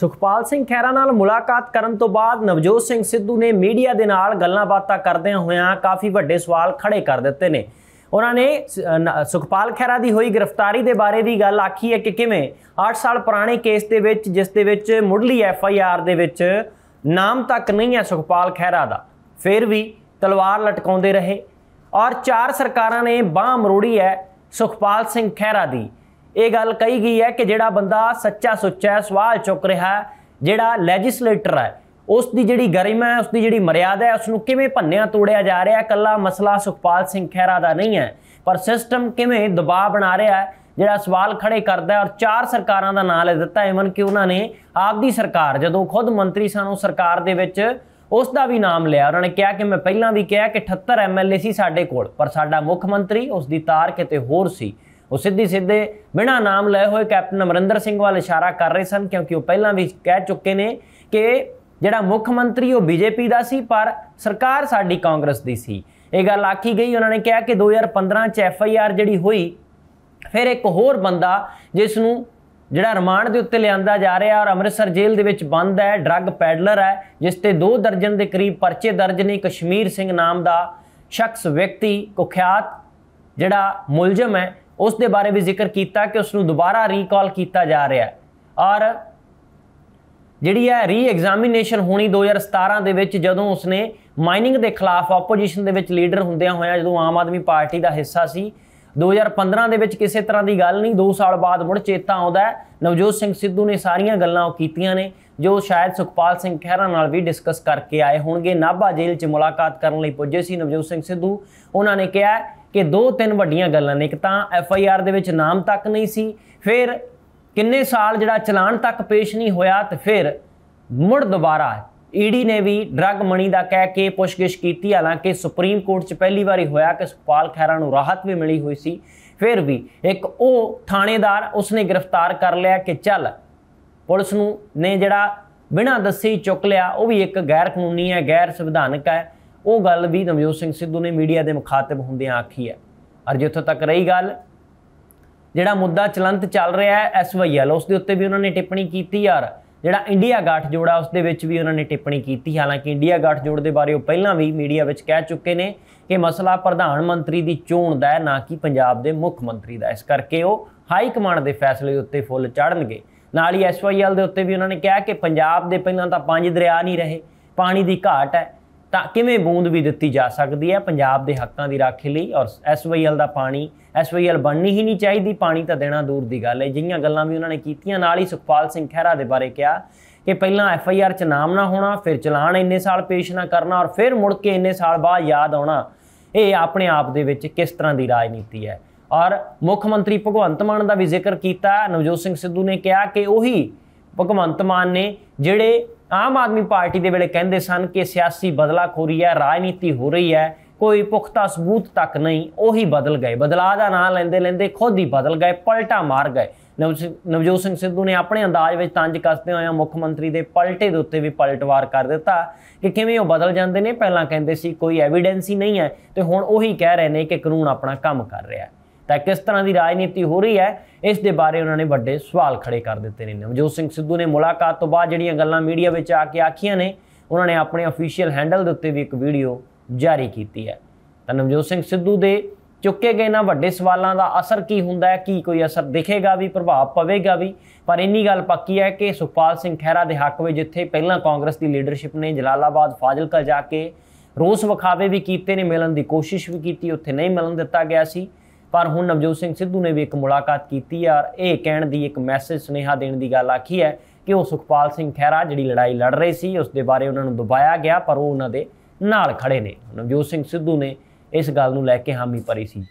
ਸੁਖਪਾਲ ਸਿੰਘ ਖਹਿਰਾ ਨਾਲ ਮੁਲਾਕਾਤ ਕਰਨ ਤੋਂ ਬਾਅਦ ਨਵਜੋਤ ਸਿੰਘ ਸਿੱਧੂ ਨੇ ਮੀਡੀਆ ਦੇ ਨਾਲ ਗੱਲਾਂ ਬਾਤਾਂ ਕਰਦਿਆਂ ਹੋਇਆਂ ਕਾਫੀ ਵੱਡੇ ਸਵਾਲ ਖੜੇ ਕਰ ਦਿੱਤੇ ਨੇ। ਉਹਨਾਂ ਨੇ ਸੁਖਪਾਲ ਖਹਿਰਾ ਦੀ ਹੋਈ ਗ੍ਰਿਫਤਾਰੀ ਦੇ ਬਾਰੇ ਵੀ ਗੱਲ ਆਖੀ ਹੈ ਕਿ ਕਿਵੇਂ 8 ਸਾਲ ਪੁਰਾਣੇ ਕੇਸ ਦੇ ਵਿੱਚ, ਜਿਸ ਦੇ ਵਿੱਚ ਮੁੱਢਲੀ FIR ਦੇ ਵਿੱਚ ਨਾਮ ਤੱਕ ਨਹੀਂ ਹੈ ਸੁਖਪਾਲ ਖਹਿਰਾ ਦਾ, ਫਿਰ ਵੀ ਤਲਵਾਰ ਲਟਕਾਉਂਦੇ ਰਹੇ और 4 ਸਰਕਾਰਾਂ ਨੇ ਬਾਹ ਮਰੋੜੀ ਹੈ ਸੁਖਪਾਲ ਸਿੰਘ ਖਹਿਰਾ ਦੀ। ਇਹ ਗੱਲ ਕਹੀ ਗਈ ਹੈ ਕਿ ਜਿਹੜਾ ਬੰਦਾ ਸੱਚਾ ਸੁੱਚਾ ਸਵਾਲ ਚੁੱਕ ਰਿਹਾ ਹੈ, ਜਿਹੜਾ ਲੈਜਿਸਲੇਟਰ ਹੈ, ਉਸ ਦੀ ਜਿਹੜੀ ਗਰਿਮਾ ਹੈ, ਉਸ ਦੀ ਜਿਹੜੀ ਮਰਿਆਦਾ ਹੈ, ਉਸ ਨੂੰ ਕਿਵੇਂ ਭੰਨਿਆ ਤੋੜਿਆ ਜਾ ਰਿਹਾ। ਕੱਲਾ ਮਸਲਾ ਸੁਖਪਾਲ ਸਿੰਘ ਖਹਿਰਾ ਦਾ नहीं है, पर सिस्टम ਕਿਵੇਂ दबाव बना रहा है ਜਿਹੜਾ ਸਵਾਲ ਖੜੇ ਕਰਦਾ है। और 4 ਸਰਕਾਰਾਂ ਦਾ ਨਾਂ ਲੈ ਦਿੱਤਾ, ਈਵਨ ਕਿ ਉਹਨਾਂ ਨੇ ਆਪਦੀ ਸਰਕਾਰ ਜਦੋਂ खुद ਮੰਤਰੀ ਸਾਨੂੰ ਸਰਕਾਰ ਦੇ ਵਿੱਚ उसका भी नाम लिया। उन्होंने कहा कि मैं पहला भी कहा कि 78 MLA सी साडे कोल, पर साडा मुख मंत्री उसकी तार किते होर सी। वो सीधी सीधे बिना नाम लए हुए कैप्टन अमरिंदर सिंह वाल इशारा कर रहे सन, क्योंकि वो पहला भी कह चुके ने कि जिहड़ा मुख मंत्री वो बीजेपी दा सी पर सरकार साडी कांग्रेस दी सी। ये गल आखी गई। उन्होंने कहा कि 2015 च FIR जिहड़ी हुई, फिर एक होर बंदा जिसनूं ਜਿਹੜਾ ਰਿਮਾਂਡ ਦੇ ਉੱਤੇ ਲਿਆਂਦਾ ਜਾ ਰਿਹਾ और अमृतसर जेल ਦੇ ਵਿੱਚ ਬੰਦ है, ड्रग पैडलर है, जिस ਤੇ 2 दर्जन के करीब परचे दर्ज ने। कश्मीर सिंह नाम का शख्स व्यक्ति कुख्यात ਜਿਹੜਾ ਮੁਲਜ਼ਮ है, उस ਦੇ बारे भी ਜ਼ਿਕਰ ਕੀਤਾ कि उसनूं दोबारा रीकॉल किया जा रहा है और ਜਿਹੜੀ है रीएग्जामिनेशन होनी 2017 ਦੇ ਵਿੱਚ, ਜਦੋਂ उसने माइनिंग के खिलाफ ऑपोजिशन ਦੇ ਵਿੱਚ ਲੀਡਰ ਹੁੰਦਿਆਂ ਹੋਇਆ, ਜਦੋਂ आम आदमी पार्टी का हिस्सा सी। 2015 दे विच किसी तरह की गल नहीं, 2 साल बाद मुड़ चेता आउंदा है। नवजोत सिंह सिद्धू ने सारियां गल्लां कीतियां ने जो शायद सुखपाल सिंह खहिरा नाल भी डिस्कस करके आए होणगे। नाभा जेल 'च मुलाकात करन लई पुज्जे सी नवजोत सिंह सिद्धू। उन्हां ने कहा कि 2-3 वड्डियां गल्लां ने, एक तां FIR दे विच नाम तक नहीं सी, फिर किन्ने साल जिहड़ा चलान तक पेश नहीं होया, ते फिर मुड़ दोबारा ईडी ने भी ड्रग मनी का कह के पुछगिछ की। हालांकि सुप्रीम कोर्ट च पहली बारी होया कि सुखपाल खहिरा नूं राहत भी मिली हुई सी, फिर भी एक ओ थानेदार उसने गिरफ्तार कर लिया कि चल पुलिस नूं ने जिहड़ा बिना दस्से चुक लिया, वो भी एक गैर कानूनी है, गैर संविधानिक है। वो गल भी नवजोत सिंह सिद्धू ने मीडिया के मुखातिब होंदियां आखी है। और जिथों तक रही गल जिहड़ा मुद्दा चलंत चल रहा है SYL, उसके उत्ते भी उन्होंने टिप्पणी की। यार ਜਿਹੜਾ इंडिया गठजोड़ है उसदे विच भी उन्होंने टिप्पणी की। हालांकि इंडिया गठजोड़ के बारे वो पहला भी मीडिया में कह चुके हैं कि मसला प्रधानमंत्री की चोण का है, ना कि पंजाब के मुख्य मंत्री का। इस करके वो हाई कमांड के फैसले उत्ते फुल चढ़नगे। नाल ही SYL के उत्ते भी उन्होंने कहा कि पंजाब के पहला तो 5 दरिया नहीं रहे, पानी की घाट है, तो किमें बूंद भी दी जा सकती है पंजाब के हकों की राखी लिए। और SYL का पानी SYL बननी ही नहीं चाहिए, पानी तो देना दूर की गल है। जिहियां गल्लां भी उन्होंने कीतियां। नाल ही सुखपाल सिंह खहिरा के बारे कहा कि पहला FIR च नाम ना होना, फिर चलान इन्ने साल पेश ना करना, और फिर मुड़ के इन्ने साल बाद याद आना। ये अपने आप दे विच किस तरह की राजनीति है। और मुख्यमंत्री भगवंत मान का भी जिक्र किया। नवजोत सिंह सिद्धू ने कहा कि उही भगवंत मान ने जिहड़े आम आदमी पार्टी के वेले कहते सन कि सियासी बदलाखोरी है, राजनीति हो रही है, कोई पुख्ता सबूत तक नहीं, उही बदल गए। बदलाव का नाम लेंदे लेंदे खुद ही बदल गए, पलटा मार गए। नवजोत सिंह सिद्धू ने अपने अंदाज में तंज कसते हुए मुख्यमंत्री के पलटे के उत्ते भी पलटवार कर दिता कि किवें वो बदल जाते हैं। पहला कहते सी कोई एविडेंस ही नहीं है, तो हुण उही कह रहे हैं कि कानून अपना काम कर रहा है। तो किस तरह की राजनीति हो रही है, इस दे बारे उन्होंने बड़े सवाल खड़े कर दिते ने। नवजोत सिंह सिद्धू ने मुलाकात तो बाद जिहड़ियां गल्लां मीडिया में आके आखियां ने, उन्होंने अपने ऑफिशियल हैंडल के उत्ते भी एक वीडियो जारी की है। तो नवजोत सिंह सिद्धू के चुके गए इन्होंने वड्डे सवालों का असर की हुंदा है, कि कोई असर दिखेगा भी, प्रभाव पवेगा भी, पर इन्नी गल पक्की है कि सुखपाल सिंह खहिरा के हक में जिथे पहला कांग्रेस की लीडरशिप ने जलालाबाद फाजिलका जाके रोस विखावे भी किए ने, मिलन की कोशिश भी की, उत्थे नहीं मिलन दिता गया सी। पर हुण नवजोत सिंह सिद्धू ने भी एक मुलाकात की और ये कहण दी एक मैसेज सुनेहा देने की गल आखी है कि वो सुखपाल सिंह खहिरा जिहड़ी लड़ाई लड़ रहे सी उसके बारे उन्होंने दबाया गया, पर वो उन्होंने नाल खड़े ने। नवजोत सिंह सिद्धू ने इस गल नूं लैके हामी भरी सी।